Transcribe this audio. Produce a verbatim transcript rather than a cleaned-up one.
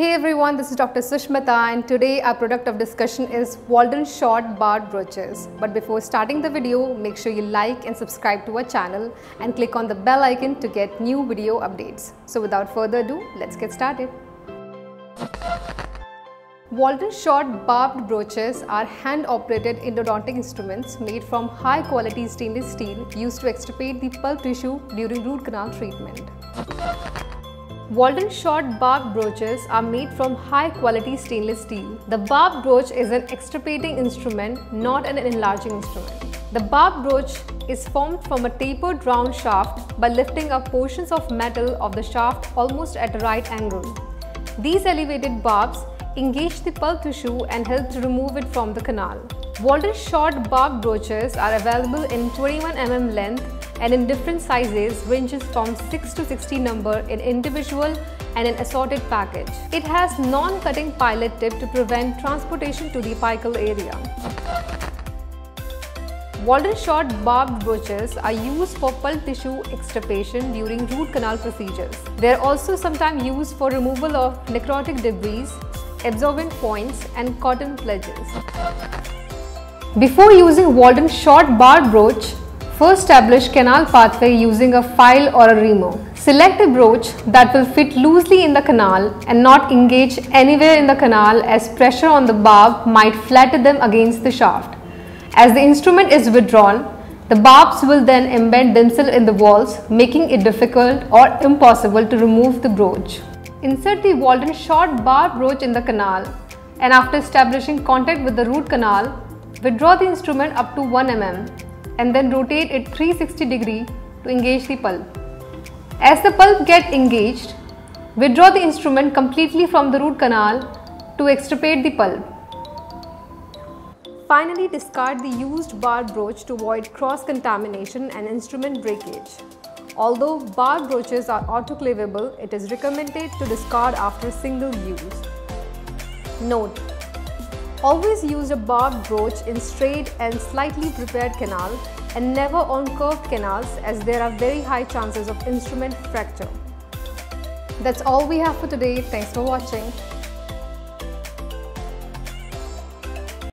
Hey everyone, this is Doctor Sushmita and today our product of discussion is Waldent short barred brooches. But before starting the video, make sure you like and subscribe to our channel and click on the bell icon to get new video updates. So without further ado, let's get started. Waldent short barbed brooches are hand-operated endodontic instruments made from high-quality stainless steel used to extirpate the pulp tissue during root canal treatment. Waldent short barbed brooches are made from high-quality stainless steel. The barbed brooch is an extirpating instrument, not an enlarging instrument. The barbed brooch is formed from a tapered round shaft by lifting up portions of metal of the shaft almost at a right angle. These elevated barbs engage the pulp tissue and help to remove it from the canal. Waldent short barbed brooches are available in twenty-one millimeter length and in different sizes ranges from six to sixty number in individual and an assorted package. It has non-cutting pilot tip to prevent transportation to the apical area. Waldent short barbed brooches are used for pulp tissue extirpation during root canal procedures. They are also sometimes used for removal of necrotic debris, absorbent points and cotton pledges. Before using Waldent short barred brooch, first establish canal pathway using a file or a remo. Select a brooch that will fit loosely in the canal and not engage anywhere in the canal, as pressure on the barb might flatten them against the shaft. As the instrument is withdrawn, the barbs will then embed themselves in the walls, making it difficult or impossible to remove the brooch. Insert the Waldent short barb brooch in the canal and after establishing contact with the root canal, withdraw the instrument up to one millimeter. And then rotate it three hundred sixty degrees to engage the pulp. As the pulp gets engaged, withdraw the instrument completely from the root canal to extirpate the pulp. Finally, discard the used barred brooch to avoid cross-contamination and instrument breakage. Although barred brooches are autoclavable, it is recommended to discard after single use. Note: always use a barbed brooch in straight and slightly prepared canal and never on curved canals, as there are very high chances of instrument fracture. That's all we have for today. Thanks for watching.